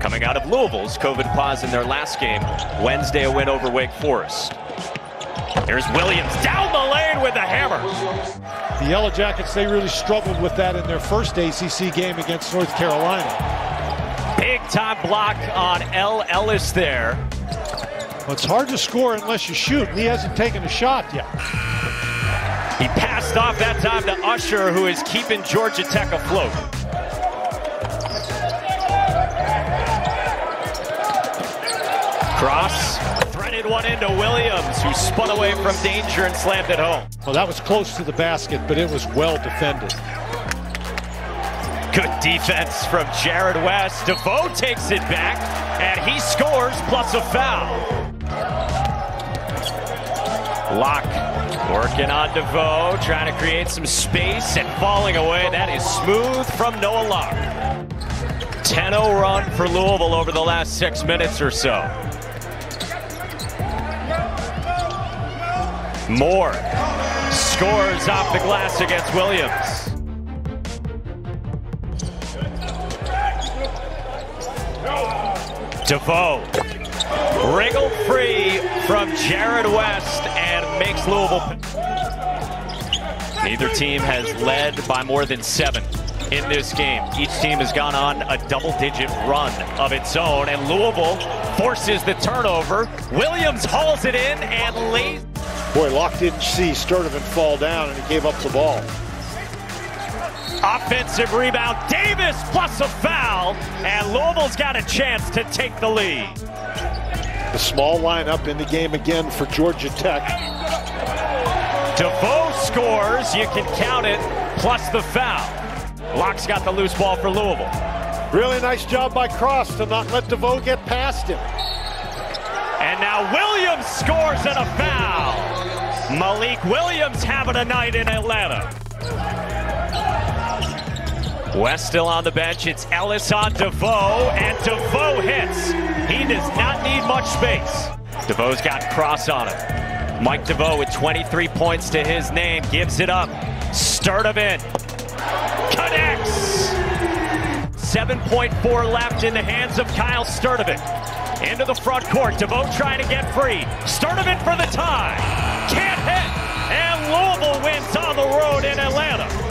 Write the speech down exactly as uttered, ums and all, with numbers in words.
coming out of Louisville's COVID pause in their last game. Wednesday, a win over Wake Forest. Here's Williams down the lane with a hammer. The Yellow Jackets, they really struggled with that in their first A C C game against North Carolina. Big time block on L. Ellis there. Well, it's hard to score unless you shoot. He hasn't taken a shot yet. He passed off that time to Usher, who is keeping Georgia Tech afloat. Cross, threaded one into Williams, who spun away from danger and slammed it home. Well, that was close to the basket, but it was well defended. Good defense from Jared West. Devoe takes it back, and he scores, plus a foul. Locke. Working on Devoe, trying to create some space and falling away. That is smooth from Noah Locke. ten oh run for Louisville over the last six minutes or so. Moore scores off the glass against Williams. Devoe wriggled free from Jared West and makes Louisville. Neither team has led by more than seven in this game. Each team has gone on a double-digit run of its own, and Louisville forces the turnover. Williams hauls it in and lays. Boy, Locke didn't see Sturdivant fall down, and he gave up the ball. Offensive rebound, Davis plus a foul, and Louisville's got a chance to take the lead. The small lineup in the game again for Georgia Tech. Devoe scores, you can count it, plus the foul. Locke's got the loose ball for Louisville. Really nice job by Cross to not let Devoe get past him. And now Williams scores and a foul. Malik Williams having a night in Atlanta. West still on the bench. It's Ellis on Devoe, and Devoe hits. He does not need much space. Devoe's got Cross on him. Mike Devoe with twenty-three points to his name gives it up. Sturdivant connects. seven point four left in the hands of Kyle Sturdivant. Into the front court. Devoe trying to get free. Sturdivant for the tie. Can't hit. And Louisville wins on the road in Atlanta.